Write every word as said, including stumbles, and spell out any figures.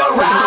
around.